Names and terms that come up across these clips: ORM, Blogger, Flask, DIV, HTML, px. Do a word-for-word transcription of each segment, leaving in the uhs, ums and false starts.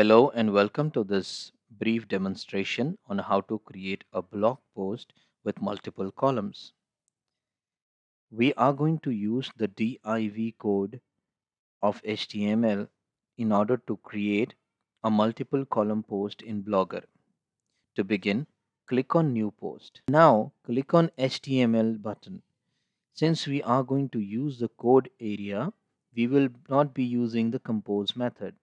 Hello and welcome to this brief demonstration on how to create a blog post with multiple columns. We are going to use the D I V code of H T M L in order to create a multiple column post in Blogger. To begin, click on New Post. Now click on H T M L button. Since we are going to use the code area, we will not be using the compose method.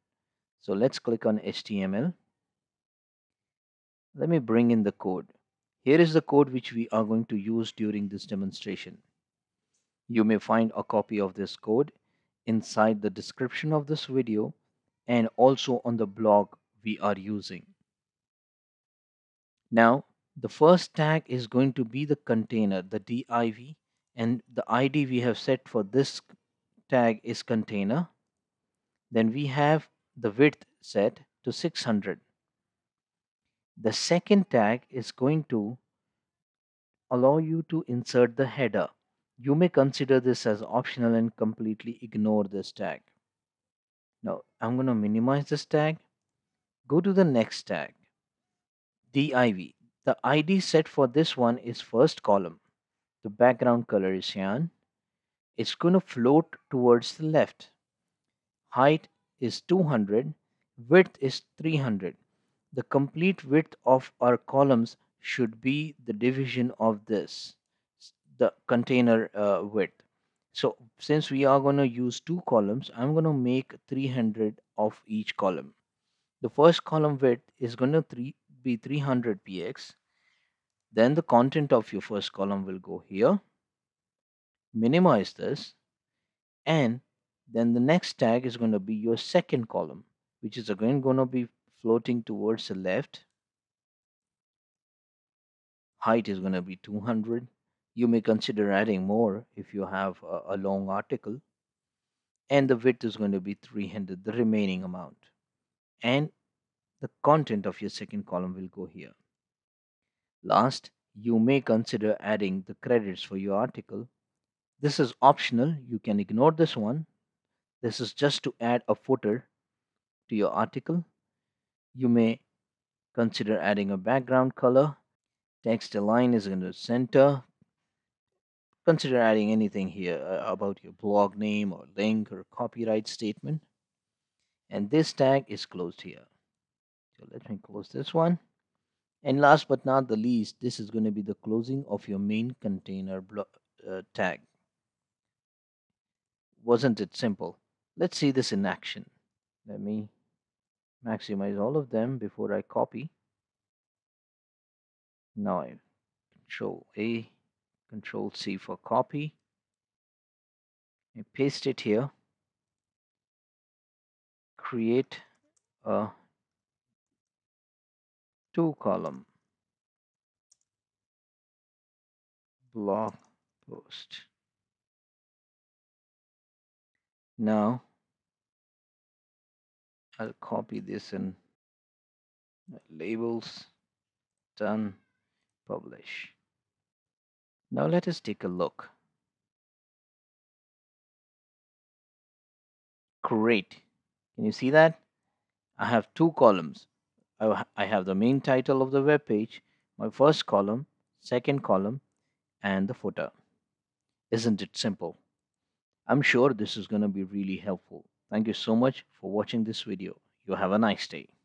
So let's click on H T M L. Let me bring in the code. Here is the code which we are going to use during this demonstration. You may find a copy of this code inside the description of this video and also on the blog we are using. Now the first tag is going to be the container, the D I V, and the I D we have set for this tag is container. Then we have the width set to six hundred. The second tag is going to allow you to insert the header. You may consider this as optional and completely ignore this tag. Now I'm going to minimize this tag. Go to the next tag, D I V. The I D set for this one is first column. The background color is cyan. It's going to float towards the left. Height is two hundred, width is three hundred. The complete width of our columns should be the division of this, the container uh, width. So since we are going to use two columns, I'm going to make three hundred of each column. The first column width is going to three, be three hundred px. Then the content of your first column will go here. Minimize this, and then the next tag is going to be your second column, which is again going to be floating towards the left. Height is going to be two hundred. You may consider adding more if you have a, a long article. And the width is going to be three hundred, the remaining amount. And the content of your second column will go here. Last, you may consider adding the credits for your article. This is optional. You can ignore this one. This is just to add a footer to your article. You may consider adding a background color. Text align is going to center. Consider adding anything here about your blog name or link or copyright statement. And this tag is closed here. So let me close this one. And last but not the least, this is going to be the closing of your main container blog uh, tag. Wasn't it simple? Let's see this in action. Let me maximize all of them before I copy. Now I control A, control C for copy. I paste it here. Create a two column blog post. Now I'll copy this in labels, done, publish. Now let us take a look. Great. Can you see that? I have two columns. I have the main title of the web page, my first column, second column, and the footer. Isn't it simple? I'm sure this is going to be really helpful. Thank you so much for watching this video. You have a nice day.